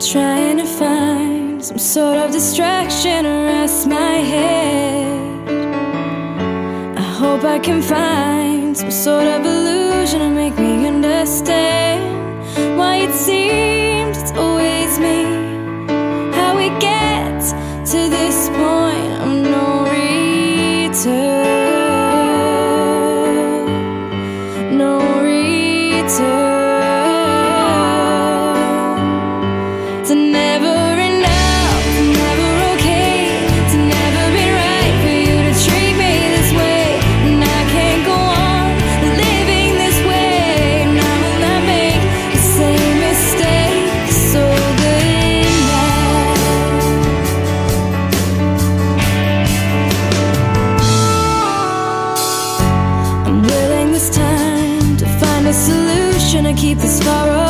trying to find some sort of distraction to rest my head. I hope I can find some sort of illusion to make me understand why it seems it's always me. How we get to this point of no return, no return. Keep this far away.